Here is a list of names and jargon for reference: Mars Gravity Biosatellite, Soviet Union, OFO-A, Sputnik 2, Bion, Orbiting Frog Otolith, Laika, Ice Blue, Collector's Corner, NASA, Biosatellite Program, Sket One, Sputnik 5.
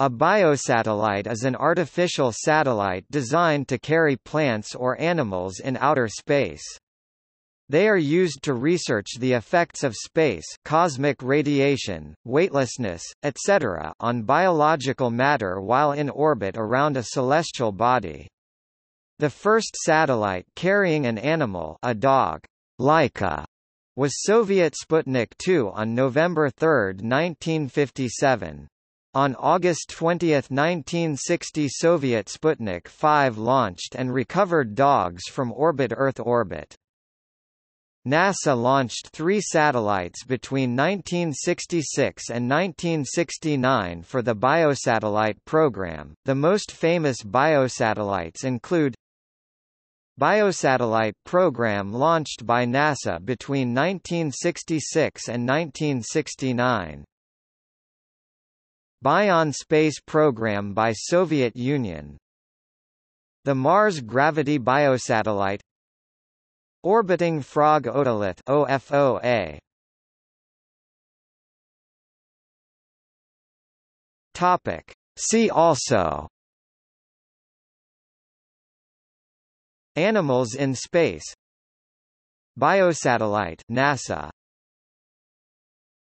A biosatellite is an artificial satellite designed to carry plants or animals in outer space. They are used to research the effects of space, cosmic radiation, weightlessness, etc., on biological matter while in orbit around a celestial body. The first satellite carrying an animal, a dog, Laika, was Soviet Sputnik 2 on November 3, 1957. On August 20, 1960, Soviet Sputnik 5 launched and recovered dogs from Earth orbit. NASA launched three satellites between 1966 and 1969 for the Biosatellite Program. The most famous biosatellites include Biosatellite Program launched by NASA between 1966 and 1969. Bion space program by Soviet Union. The Mars Gravity Biosatellite. Orbiting Frog Otolith (OFOA). Topic. See also: Animals in space, Biosatellite, NASA.